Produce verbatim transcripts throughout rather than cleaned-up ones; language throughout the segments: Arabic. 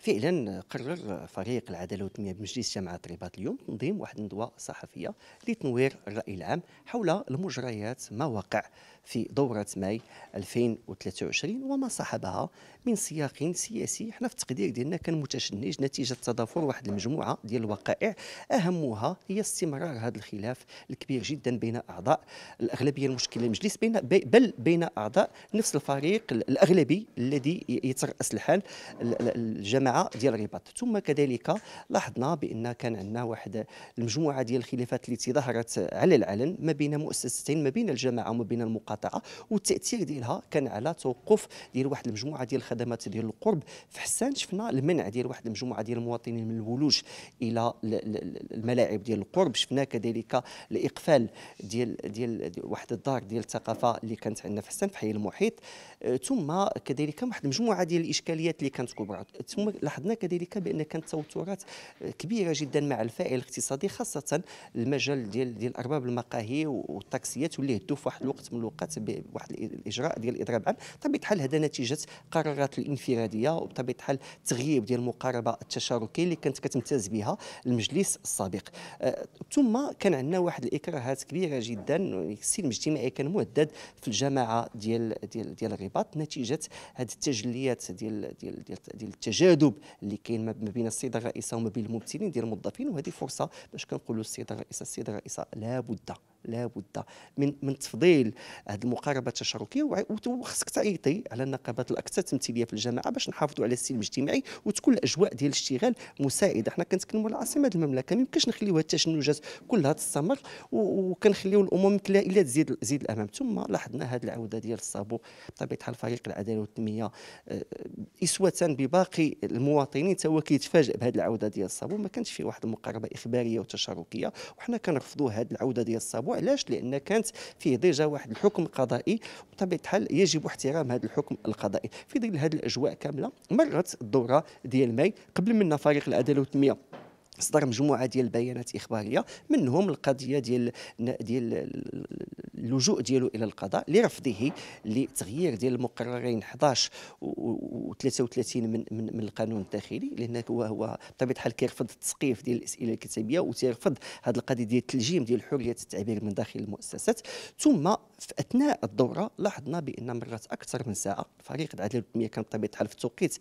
فعلا قرر فريق العداله والتنميه بمجلس جامعه الرباط اليوم تنظيم واحد الندوه صحفيه لتنوير الراي العام حول المجريات ما وقع في دوره ماي ألفين وثلاثة وعشرين وما صاحبها من سياق سياسي حنا في التقدير ديالنا كان متشنج نتيجه تضافر واحد المجموعه ديال الوقائع اهمها هي استمرار هذا الخلاف الكبير جدا بين اعضاء الاغلبيه المشكله للمجلس بين بل بين اعضاء نفس الفريق الاغلبي الذي يترأس الحال الجامعه ديال الرباط. ثم كذلك لاحظنا بان كان عندنا واحد المجموعه ديال الخلافات التي ظهرت على العلن ما بين مؤسستين ما بين الجامعه وما بين المقاطعه، والتاثير ديالها كان على توقف ديال واحد المجموعه ديال الخدمات ديال القرب في حسان. شفنا المنع ديال واحد المجموعه ديال المواطنين من الولوج الى الملاعب ديال القرب، شفنا كذلك الاقفال ديال ديال واحد الدار ديال الثقافه اللي كانت عندنا في حسان في حي المحيط، ثم كذلك واحد المجموعه ديال الاشكاليات اللي كانت كبرى. ثم لاحظنا كذلك بان كانت توترات كبيره جدا مع الفاعل الاقتصادي خاصه المجال ديال ديال ارباب المقاهي والطاكسيات واللي هدوا في واحد الوقت من الوقت بواحد الاجراء ديال الاضراب عام. بطبيعه الحال هذا نتيجه قرارات الانفراديه وبطبيعه الحال التغييب ديال المقاربه التشاركيه اللي كانت كتمتاز بها المجلس السابق. أه ثم كان عندنا واحد الاكراهات كبيره جدا، السلم الاجتماعي كان مهدد في الجامعه ديال ديال ديال الرباط نتيجه هذه التجليات ديال ديال ديال, ديال التجاذب اللي كاين ما بين السيد الرئيسه وما بين الممثلين ديال الموظفين. وهذه فرصه باش كنقولوا السيد الرئيسه السيد الرئيسه لابد لابد من من تفضيل هذه المقاربه التشاركيه، وخصك تعيطي على النقابات الاكثر تمثيليه في الجامعه باش نحافظوا على السلم الاجتماعي وتكون الاجواء ديال الاشتغال مساعده. حنا كنتكلموا على عاصمه المملكه، ما يمكنش نخليو هاد التشنجات كلها تستمر وكنخليو الامور يمكن الا تزيد تزيد الامام. ثم لاحظنا هذه العوده ديال الصابو بطبيعه الحال فريق العداله والتنميه اسوه بباقي المواطنين تا هو كيتفاجئ بهذه العوده ديال الصابو، ما كانتش فيه واحد المقاربه اخباريه وتشاركيه، وحنا كنرفضوا هذه العوده ديال الصابو. علاش؟ لان كانت فيه ديجا واحد الحكم قضائي وبطبيعه الحال يجب احترام هذا الحكم القضائي. في ظل هذه الاجواء كامله مرت الدوره ديال ماي، قبل منا فريق العداله والتنميه اصدر مجموعه ديال البيانات اخباريه منهم القضيه ديال ديال اللجوء ديالو الى القضاء لرفضه لتغيير ديال المقررين أحد عشر و ثلاثة وثلاثين من من, من القانون الداخلي، لان هو هو بطبيعه الحال كيرفض التسقيف ديال الاسئله الكتابيه وتيرفض هذه القضيه ديال التلجيم ديال حريه التعبير من داخل المؤسسات. ثم في اثناء الدوره لاحظنا بان مرت اكثر من ساعه، فريق العداله والتنميه كان بطبيعه الحال في التوقيت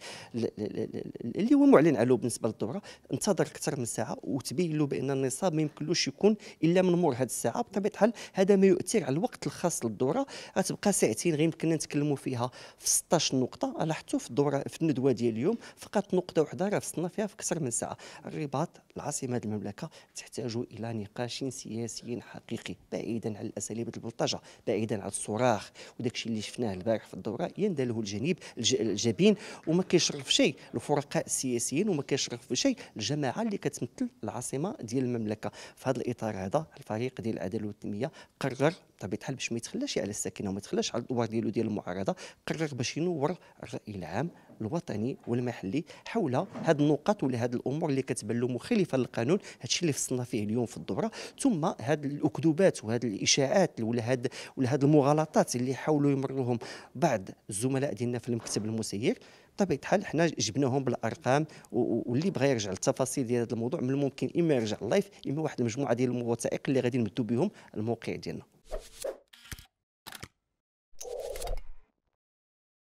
اللي هو معلن عليه بالنسبه للدوره انتظر اكثر من ساعه وتبين له بان النصاب ما يمكنلوش يكون الا من مور هذه الساعه. بطبيعه الحال هذا ما يؤثر على الوقت الخاص للدوره، غتبقى ساعتين غير يمكننا نتكلموا فيها في ستة عشر نقطه. لاحظتوا في الدوره في الندوه ديال اليوم فقط نقطه وحده راه فصلنا فيها في اكثر من ساعه. الرباط العاصمه ديال المملكه تحتاج الى نقاش سياسي حقيقي بعيدا عن الاساليب البلطجه، بعيدا عن الصراخ وداك الشيء اللي شفناه البارح في الدوره يندله الجنيب الجبين وما كيشرف شيء الفرقاء السياسيين وما كيشرف في شيء الجماعه اللي كتمثل العاصمه ديال المملكه. في هذا الاطار هذا الفريق ديال العداله والتنميه قرر بطبيعه الحال باش ما يتخلاش على الساكنه وما يتخلاش على الادوار ديالو ديال المعارضه، قرر باش ينور الراي العام الوطني والمحلي حول هذه النقاط ولا هذه الامور اللي كتبان له مخالفه للقانون. هذا الشيء اللي فصلنا فيه اليوم في الدوره. ثم هذه الاكذوبات وهذه الاشاعات ولا هذه ولا هذه المغالطات اللي حاولوا يمروهم بعض الزملاء ديالنا في المكتب المسير بطبيعه الحال حنا جبناهم بالارقام، واللي بغى يرجع للتفاصيل ديال هذا الموضوع من الممكن اما يرجع اللايف اما واحد المجموعه ديال الوثائق اللي غادي نمدوا بهم الموقع ديالنا.